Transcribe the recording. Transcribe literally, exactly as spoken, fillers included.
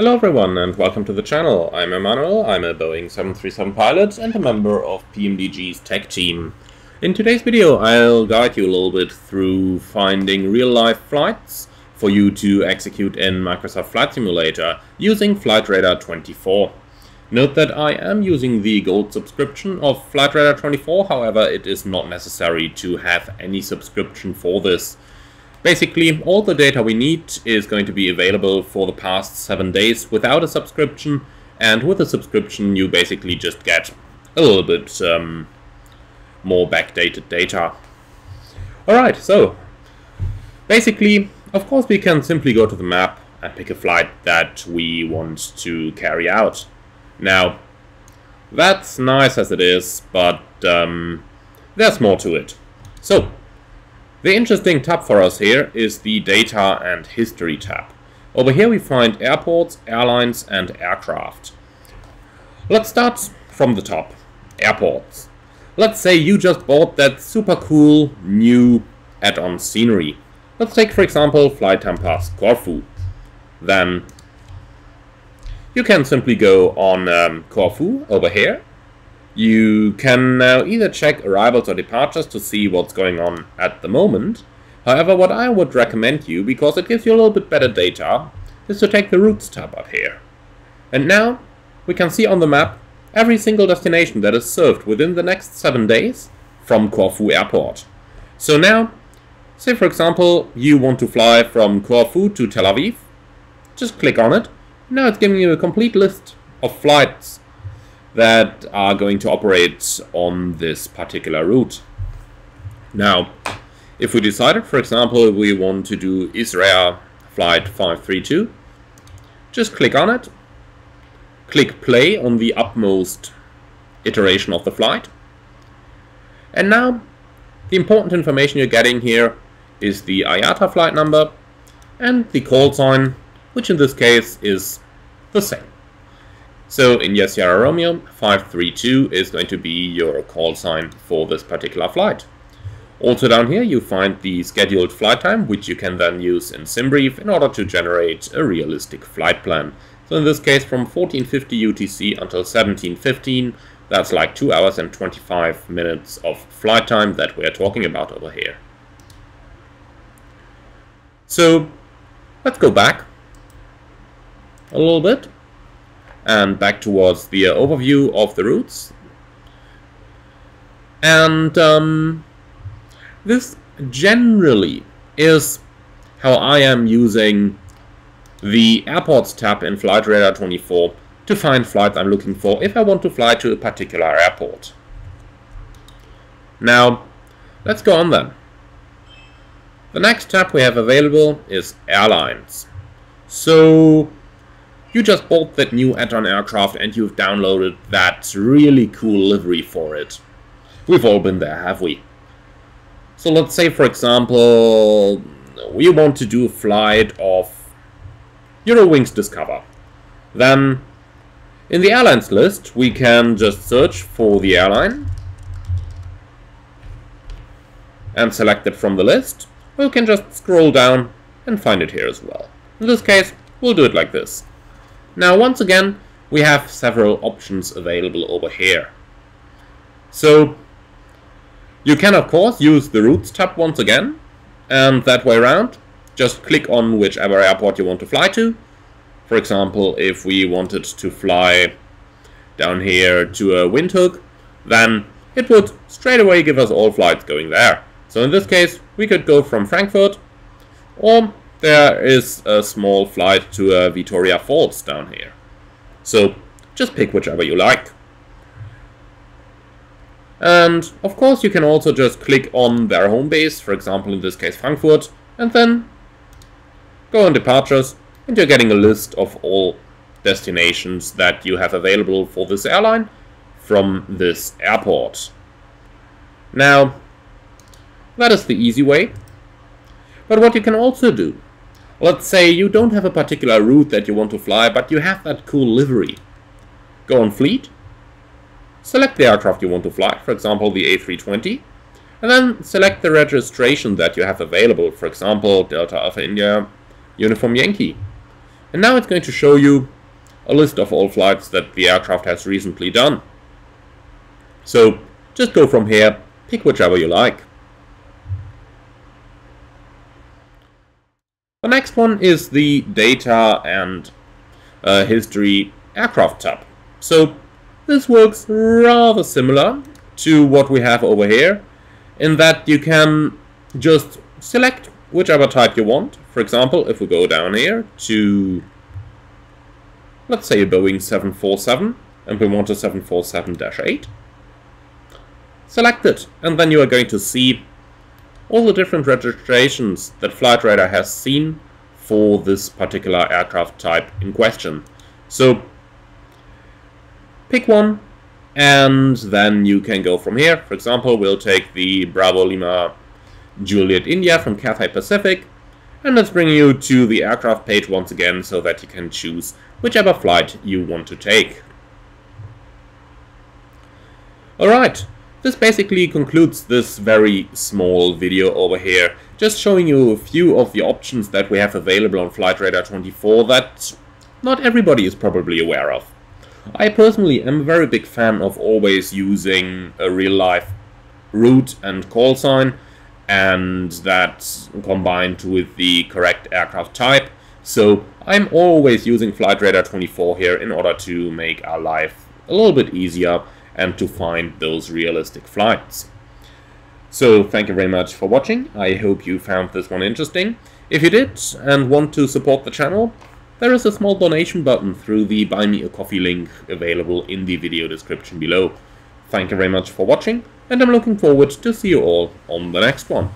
Hello everyone and welcome to the channel. I'm Emmanuel, I'm a Boeing seven three seven pilot and a member of P M D G's tech team. In today's video I'll guide you a little bit through finding real-life flights for you to execute in Microsoft Flight Simulator using Flightradar twenty-four. Note that I am using the gold subscription of Flightradar twenty-four, however it is not necessary to have any subscription for this. Basically, all the data we need is going to be available for the past seven days without a subscription, and with a subscription you basically just get a little bit um, more backdated data. Alright, so basically, of course we can simply go to the map and pick a flight that we want to carry out. Now, that's nice as it is, but um, there's more to it. So, the interesting tab for us here is the Data and History tab. Over here we find airports, airlines and aircraft. Let's start from the top. Airports. Let's say you just bought that super cool new add-on scenery. Let's take, for example, Fly Tampa's Corfu. Then you can simply go on um, Corfu over here. You can now either check arrivals or departures to see what's going on at the moment. However, what I would recommend you, because it gives you a little bit better data, is to take the routes tab up here. And now we can see on the map every single destination that is served within the next seven days from Corfu Airport. So now, say for example, you want to fly from Corfu to Tel Aviv. Just click on it. Now it's giving you a complete list of flights that are going to operate on this particular route. Now, if we decided, for example, we want to do Israel Flight five three two, just click on it, click play on the upmost iteration of the flight, and now the important information you're getting here is the I A T A flight number and the call sign, which in this case is the same. So India Sierra Romeo five three two is going to be your call sign for this particular flight. Also down here you find the scheduled flight time, which you can then use in SimBrief in order to generate a realistic flight plan. So in this case from fourteen fifty U T C until seventeen fifteen, that's like two hours and twenty-five minutes of flight time that we are talking about over here. So let's go back a little bit and back towards the overview of the routes. And um, this generally is how I am using the Airports tab in Flightradar twenty-four to find flights I'm looking for if I want to fly to a particular airport. Now, let's go on then. The next tab we have available is Airlines. So you just bought that new add-on aircraft and you've downloaded that really cool livery for it. We've all been there, have we? So let's say, for example, we want to do a flight of Eurowings Discover. Then, in the airlines list, we can just search for the airline and select it from the list. Or you can just scroll down and find it here as well. In this case, we'll do it like this. Now, once again, we have several options available over here. So, you can, of course, use the routes tab once again, and that way around, just click on whichever airport you want to fly to. For example, if we wanted to fly down here to a Windhoek, then it would straight away give us all flights going there. So, in this case, we could go from Frankfurt, or there is a small flight to uh, Victoria Falls down here. So just pick whichever you like. And of course you can also just click on their home base, for example in this case Frankfurt, and then go on departures and you're getting a list of all destinations that you have available for this airline from this airport. Now that is the easy way. But what you can also do, let's say you don't have a particular route that you want to fly, but you have that cool livery. Go on Fleet, select the aircraft you want to fly, for example the A three twenty, and then select the registration that you have available, for example Delta Alpha India Uniform Yankee. And now it's going to show you a list of all flights that the aircraft has recently done. So just go from here, pick whichever you like. The next one is the data and uh, history aircraft tab. So this works rather similar to what we have over here, in that you can just select whichever type you want. For example, if we go down here to, let's say, a Boeing seven forty-seven, and we want a seven forty-seven dash eight, select it, and then you are going to see all the different registrations that Flightradar has seen for this particular aircraft type in question. So pick one, and then you can go from here. For example, we'll take the Bravo Lima Juliet India from Cathay Pacific, and let's bring you to the aircraft page once again so that you can choose whichever flight you want to take. Alright, this basically concludes this very small video over here, just showing you a few of the options that we have available on Flightradar twenty-four that not everybody is probably aware of. I personally am a very big fan of always using a real-life route and call sign, and that's combined with the correct aircraft type. So I'm always using Flightradar twenty-four here in order to make our life a little bit easier and to find those realistic flights. So thank you very much for watching. I hope you found this one interesting. If you did and want to support the channel, there is a small donation button through the Buy Me a Coffee link available in the video description below. Thank you very much for watching, and I'm looking forward to see you all on the next one.